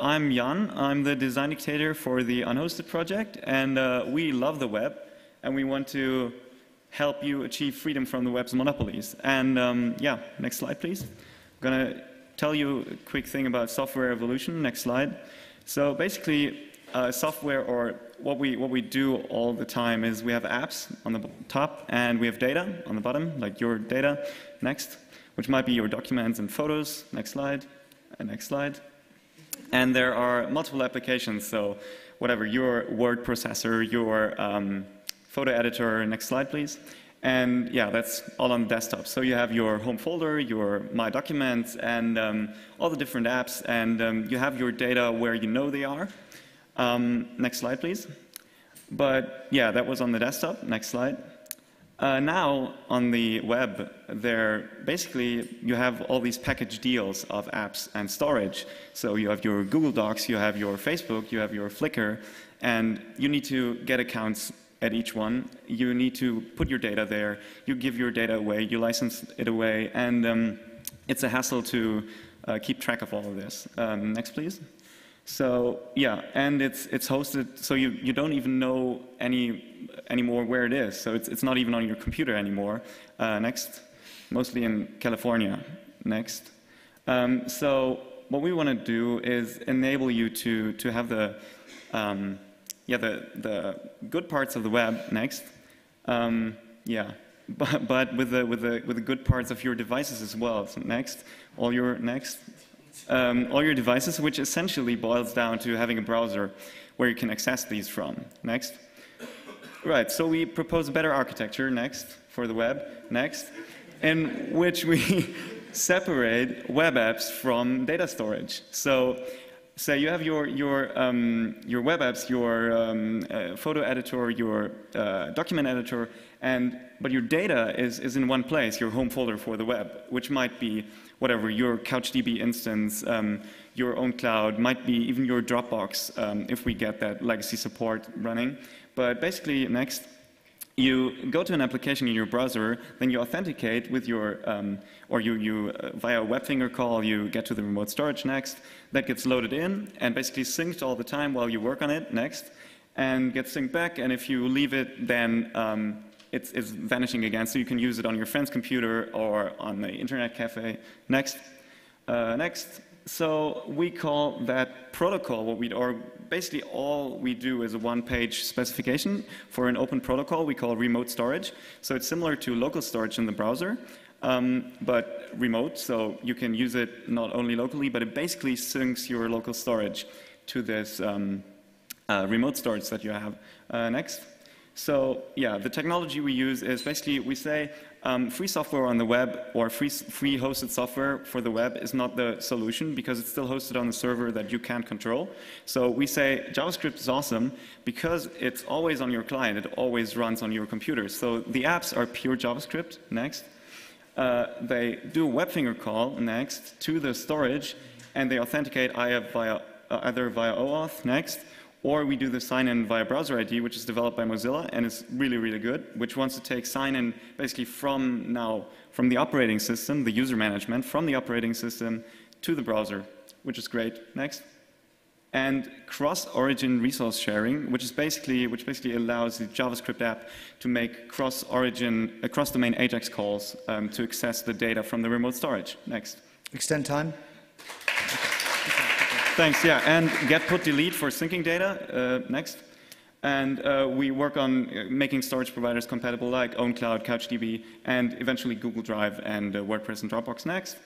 I'm Jan. I'm the design dictator for the Unhosted Project, and we love the web, and we want to help you achieve freedom from the web's monopolies. And yeah, next slide, please. I'm gonna tell you a quick thing about software evolution. Next slide. So basically, software, or what we do all the time, is we have apps on the top and we have data on the bottom, like your data. Next, which might be your documents and photos. Next slide. And next slide. And there are multiple applications. So whatever, your word processor, your photo editor. Next slide, please. And yeah, that's all on the desktop. So you have your home folder, your My Documents, and all the different apps. And you have your data where you know they are. Next slide, please. But yeah, that was on the desktop. Next slide. Now, on the web, there basically you have all these package deals of apps and storage. So you have your Google Docs, you have your Facebook, you have your Flickr, and you need to get accounts at each one. You need to put your data there. You give your data away. You license it away. And it's a hassle to keep track of all of this. Next, please. So yeah, and it's hosted, so you don't even know anymore where it is. So it's not even on your computer anymore. Next, mostly in California. Next. So what we want to do is enable you to have the good parts of the web. Next. Yeah, but with the good parts of your devices as well. So next, all your devices, which essentially boils down to having a browser where you can access these from. Next. Right, so we propose a better architecture, next, for the web, next, in which we separate web apps from data storage. So say you have your web apps, your photo editor, your document editor, but your data is in one place, your home folder for the web, which might be whatever, your CouchDB instance, your OwnCloud, might be even your Dropbox, if we get that legacy support running. But basically, next, you go to an application in your browser, then you authenticate with your, via a WebFinger call, you get to the remote storage, next. That gets loaded in and basically synced all the time while you work on it, next, and gets synced back. And if you leave it, then it's vanishing again, so you can use it on your friend's computer or on the internet cafe, next, next. So we call that protocol, basically all we do is a one-page specification for an open protocol we call remote storage. So it's similar to local storage in the browser, but remote, so you can use it not only locally, but it basically syncs your local storage to this remote storage that you have. Next. So yeah, the technology we use is basically we say free software on the web or free hosted software for the web is not the solution because it's still hosted on the server that you can't control. So we say JavaScript is awesome because it's always on your client. It always runs on your computer. So the apps are pure JavaScript. Next. They do a WebFinger call, next, to the storage, and they authenticate either via OAuth, next, or we do the sign-in via browser ID, which is developed by Mozilla, and it's really, really good, which wants to take sign-in basically from the operating system, the user management, from the operating system to the browser, which is great. Next. And cross-origin resource sharing, which basically allows the JavaScript app to make cross-domain AJAX calls to access the data from the remote storage. Next. Extend time. Thanks, yeah, and get, put, delete for syncing data. Next. And we work on making storage providers compatible like OwnCloud, CouchDB, and eventually Google Drive and WordPress and Dropbox. Next.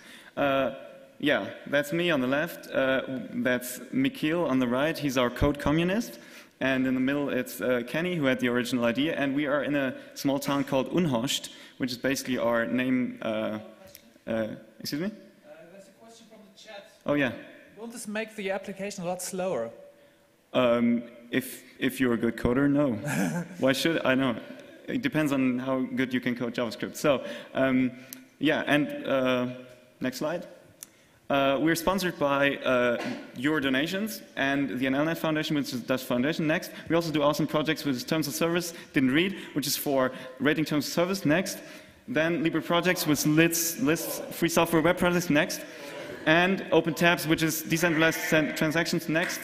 Yeah, that's me on the left. That's Mikkel on the right. He's our code communist. And in the middle, it's Kenny, who had the original idea. And we are in a small town called Unhosted, which is basically our name. Excuse me? There's a question from the chat. Oh, yeah. Will this make the application a lot slower? If you're a good coder, no. Why should I? No. It depends on how good you can code JavaScript. So, yeah, and next slide. We're sponsored by your donations and the NLNet Foundation, which is the Dutch foundation. Next. We also do awesome projects with Terms of Service, Didn't Read, which is for rating Terms of Service. Next. Then Libre Projects with lists, free software web projects. Next. And open tabs, which is decentralized transactions. Next.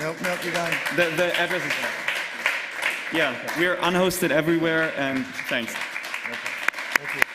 Nope, you're done. The address is there. Yeah, okay. We are unhosted everywhere, and thanks. Okay. Thank you.